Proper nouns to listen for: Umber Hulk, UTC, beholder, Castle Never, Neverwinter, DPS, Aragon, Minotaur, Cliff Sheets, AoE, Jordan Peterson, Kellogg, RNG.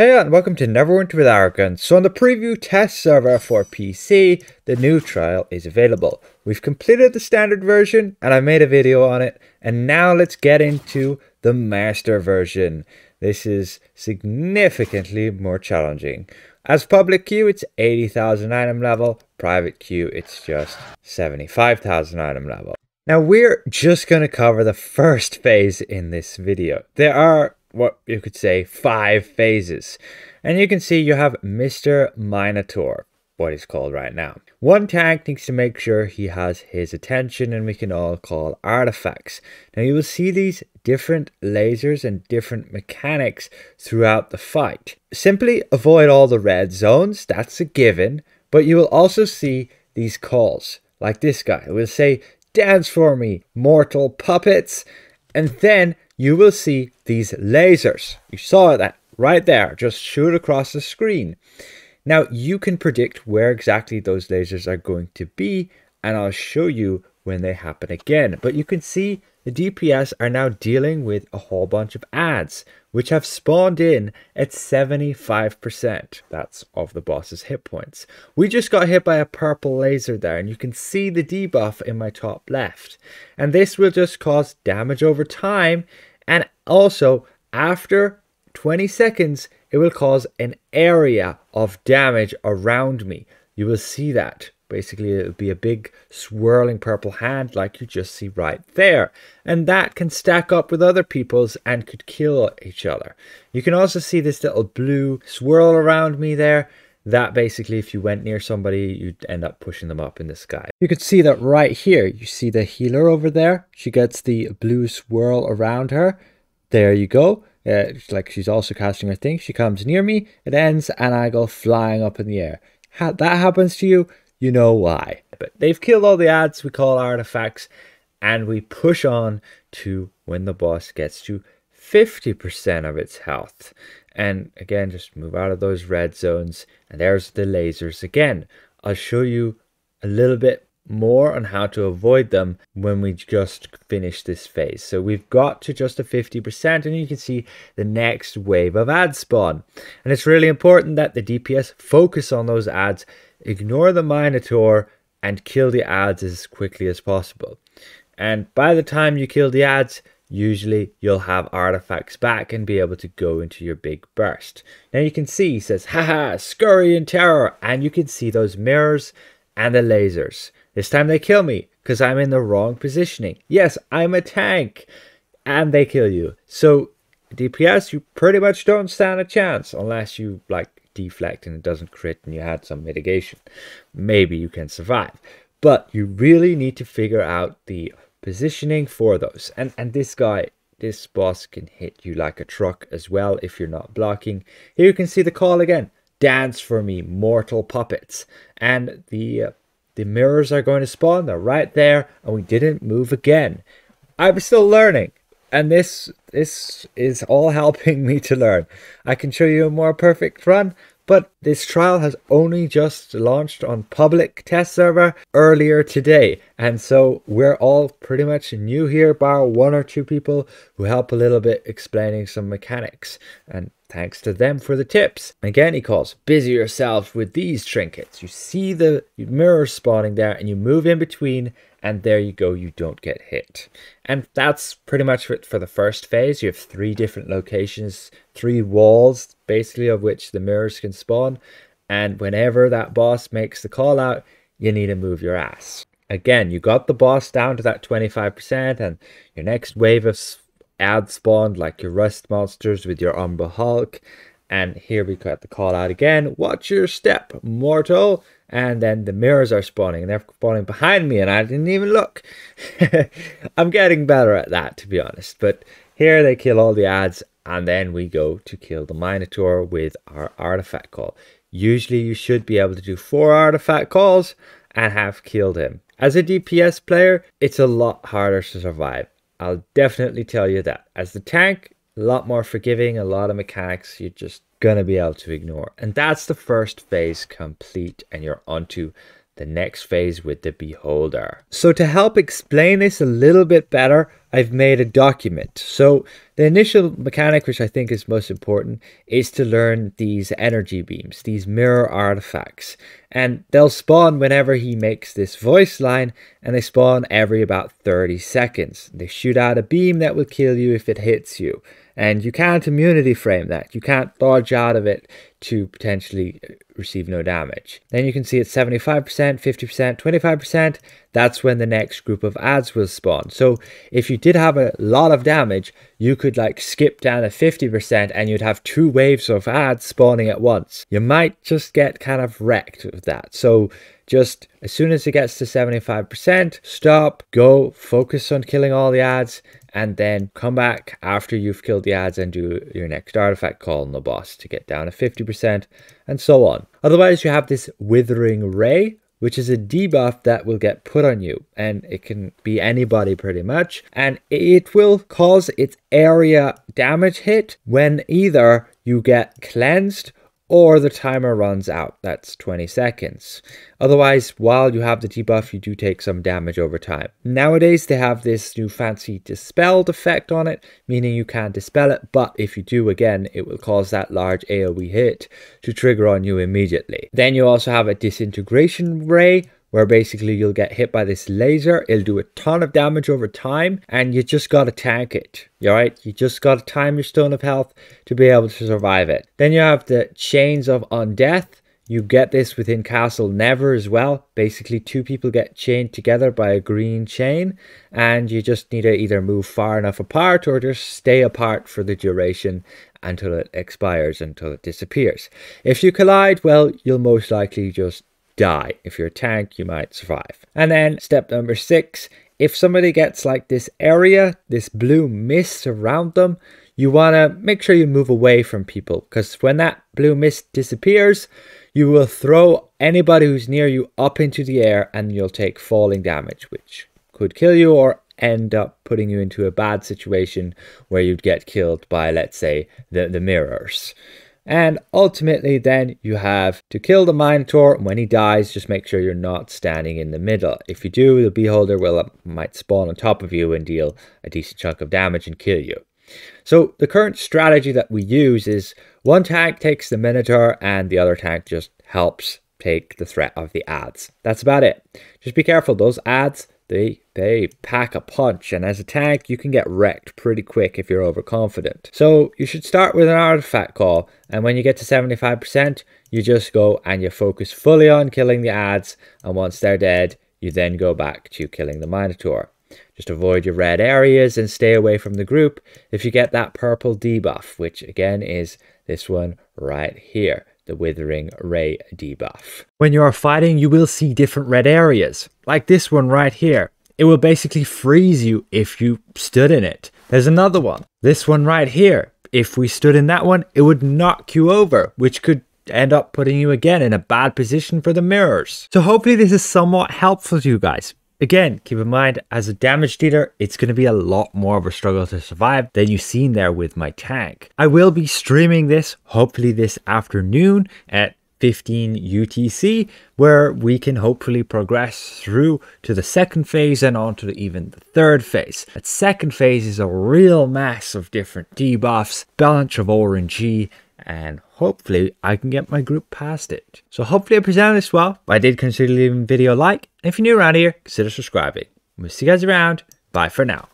Hey and welcome to Neverwinter with Aragon. So on the preview test server for PC, the new trial is available. We've completed the standard version and I made a video on it. And now let's get into the master version. This is significantly more challenging. As public queue, it's 80,000 item level. Private queue, it's just 75,000 item level. Now we're just going to cover the first phase in this video. There are what you could say 5 phases, and you can see you have Mr. Minotaur, what he's called right now. One tank needs to make sure he has his attention, and we can all call artifacts. Now you will see these different lasers and different mechanics throughout the fight. Simply avoid all the red zones, that's a given, but you will also see these calls like this guy. It will say, "Dance for me, mortal puppets," and then you will see these lasers. You saw that right there, just shoot across the screen. Now you can predict where exactly those lasers are going to be, and I'll show you when they happen again. But you can see the DPS are now dealing with a whole bunch of ads, which have spawned in at 75%. That's of the boss's hit points. We just got hit by a purple laser there, and you can see the debuff in my top left. And this will just cause damage over time. And also, after 20 seconds, it will cause an area of damage around me. You will see that. Basically, it will be a big swirling purple hand like you just see right there. And that can stack up with other people's and could kill each other. You can also see this little blue swirl around me there. That basically, if you went near somebody, you'd end up pushing them up in the sky. You could see that right here. You see the healer over there. She gets the blue swirl around her. There you go. Like she's also casting her thing. She comes near me. It ends and I go flying up in the air. How that happens to you, you know why. But they've killed all the ads we call artifacts, and we push on to when the boss gets to 50% of its health. And again, just move out of those red zones. And there's the lasers again. I'll show you a little bit more on how to avoid them when we just finish this phase. So we've got to just a 50%, and you can see the next wave of ad spawn. And it's really important that the DPS focus on those ads, ignore the Minotaur, and kill the ads as quickly as possible. And by the time you kill the ads, usually you'll have artifacts back and be able to go into your big burst. Now you can see he says, "Haha, scurry in terror," and you can see those mirrors and the lasers. This time they kill me because I'm in the wrong positioning. Yes, I'm a tank, and they kill you. So DPS, you pretty much don't stand a chance unless you like deflect and it doesn't crit and you had some mitigation. Maybe you can survive, but you really need to figure out the positioning for those. And this boss can hit you like a truck as well if you're not blocking. Here you can see the call again, "Dance for me, mortal puppets," and the mirrors are going to spawn. They're right there, and we didn't move again. I'm still learning, and this is all helping me to learn. I can show you a more perfect run, but this trial has only just launched on public test server earlier today. And so we're all pretty much new here, bar 1 or 2 people who help a little bit explaining some mechanics. And thanks to them for the tips. Again, he calls, "Busy yourselves with these trinkets." You see the mirror spawning there and you move in between, and there you go, you don't get hit. And that's pretty much it for the first phase. You have 3 different locations, 3 walls, basically, of which the mirrors can spawn. And whenever that boss makes the call out, you need to move your ass. Again, you got the boss down to that 25%, and your next wave of ad spawned like your rust monsters with your Umber Hulk. And here we got the call out again, "Watch your step, mortal," and then the mirrors are spawning, and they're spawning behind me, and I didn't even look. I'm getting better at that, to be honest. But here they kill all the ads, and then we go to kill the Minotaur with our artifact call. Usually you should be able to do 4 artifact calls and have killed him. As a DPS player, it's a lot harder to survive. I'll definitely tell you that. As the tank, a lot more forgiving, a lot of mechanics you're just gonna be able to ignore. And that's the first phase complete, and you're onto the next phase with the beholder. So to help explain this a little bit better, I've made a document. So the initial mechanic, which I think is most important, is to learn these energy beams, these mirror artifacts. And they'll spawn whenever he makes this voice line, and they spawn every about 30 seconds. They shoot out a beam that will kill you if it hits you. And you can't immunity frame that. You can't dodge out of it to potentially receive no damage. Then you can see it's 75%, 50%, 25%. That's when the next group of ads will spawn. So if you did have a lot of damage, you could like skip down to 50% and you'd have two waves of ads spawning at once. You might just get kind of wrecked with that. So just as soon as it gets to 75%, stop, go, focus on killing all the ads, and then come back after you've killed the ads and do your next artifact call on the boss to get down to 50% and so on. Otherwise, you have this Withering Ray, which is a debuff that will get put on you, and it can be anybody pretty much, and it will cause its area damage hit when either you get cleansed or the timer runs out. That's 20 seconds. Otherwise, while you have the debuff, you do take some damage over time. Nowadays, they have this new fancy dispelled effect on it, meaning you can dispel it, but if you do, again, it will cause that large AoE hit to trigger on you immediately. Then you also have a Disintegration Ray, where basically you'll get hit by this laser, it'll do a ton of damage over time, and you just gotta tank it, alright? You just gotta time your stone of health to be able to survive it. Then you have the Chains of Undeath. You get this within Castle Never as well. Basically, two people get chained together by a green chain, and you just need to either move far enough apart or just stay apart for the duration until it expires, until it disappears. If you collide, well, you'll most likely just die. If you're a tank, you might survive. And then step number 6, if somebody gets like this area, this blue mist around them, you want to make sure you move away from people, because when that blue mist disappears, you will throw anybody who's near you up into the air and you'll take falling damage, which could kill you or end up putting you into a bad situation where you'd get killed by, let's say, the mirrors. And ultimately then you have to kill the Minotaur. When he dies, just make sure you're not standing in the middle. If you do, the beholder might spawn on top of you and deal a decent chunk of damage and kill you. So the current strategy that we use is one tank takes the Minotaur and the other tank just helps take the threat of the ads. That's about it. Just be careful, those ads, they pack a punch, and as a tank you can get wrecked pretty quick if you're overconfident. So you should start with an artifact call, and when you get to 75% you just go and you focus fully on killing the ads, and once they're dead you then go back to killing the Minotaur. Just avoid your red areas and stay away from the group if you get that purple debuff, which again is this one right here. The Withering Ray debuff. When you are fighting, you will see different red areas, like this one right here. It will basically freeze you if you stood in it. There's another one, this one right here. If we stood in that one, it would knock you over, which could end up putting you again in a bad position for the mirrors. So hopefully this is somewhat helpful to you guys. Again, keep in mind, as a damage dealer, it's going to be a lot more of a struggle to survive than you've seen there with my tank. I will be streaming this, hopefully this afternoon at 15 UTC, where we can hopefully progress through to the second phase and on to even the third phase. That second phase is a real mass of different debuffs, bunch of RNG, and hopefully I can get my group past it. So hopefully I presented this well. I did consider leaving the video a like. And if you're new around here, consider subscribing. We'll see you guys around. Bye for now.